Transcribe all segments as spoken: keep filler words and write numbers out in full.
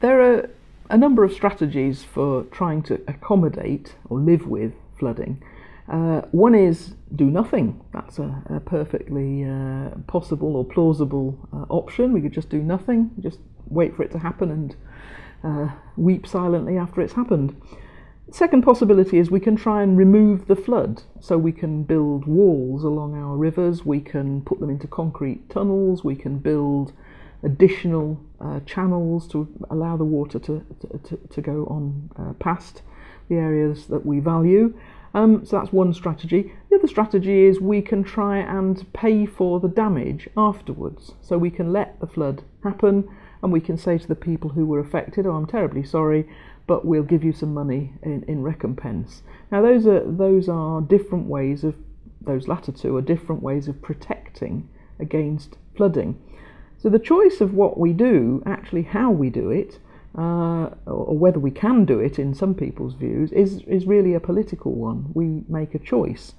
There are a number of strategies for trying to accommodate or live with flooding. Uh, one is do nothing. That's a, a perfectly uh, possible or plausible uh, option. We could just do nothing, just wait for it to happen and uh, weep silently after it's happened. Second possibility is we can try and remove the flood. So we can build walls along our rivers, we can put them into concrete tunnels, we can build additional uh, channels to allow the water to, to, to go on uh, past the areas that we value. Um, so that's one strategy. The other strategy is we can try and pay for the damage afterwards. So we can let the flood happen and we can say to the people who were affected, oh, I'm terribly sorry, but we'll give you some money in, in recompense. Now those are, those are different ways of, those latter two are different ways of protecting against flooding. So the choice of what we do, actually how we do it, Uh, or whether we can do it in some people's views, is, is really a political one. We make a choice.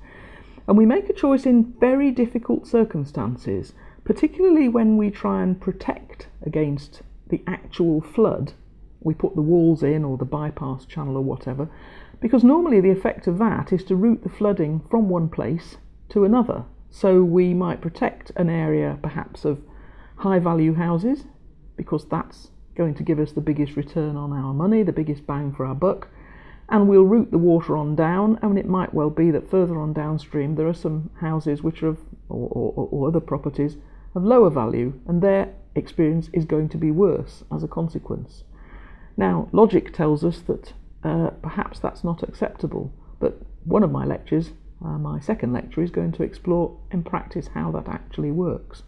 And we make a choice in very difficult circumstances, particularly when we try and protect against the actual flood. We put the walls in or the bypass channel or whatever, because normally the effect of that is to route the flooding from one place to another. So we might protect an area perhaps of high-value houses, because that's going to give us the biggest return on our money, the biggest bang for our buck, and we'll route the water on down, and it might well be that further on downstream there are some houses which are of, or, or, or other properties of lower value, and their experience is going to be worse as a consequence. Now logic tells us that uh, perhaps that's not acceptable, but one of my lectures, uh, my second lecture, is going to explore in practice how that actually works.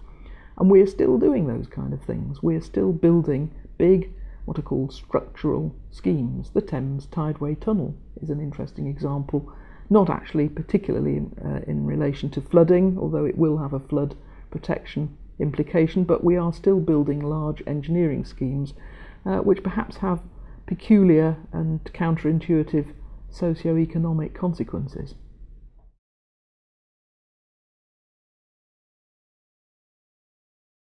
And we're still doing those kind of things. We're still building big, what are called structural schemes. The Thames Tideway Tunnel is an interesting example, not actually particularly in, uh, in relation to flooding, although it will have a flood protection implication, but we are still building large engineering schemes uh, which perhaps have peculiar and counterintuitive socio-economic consequences.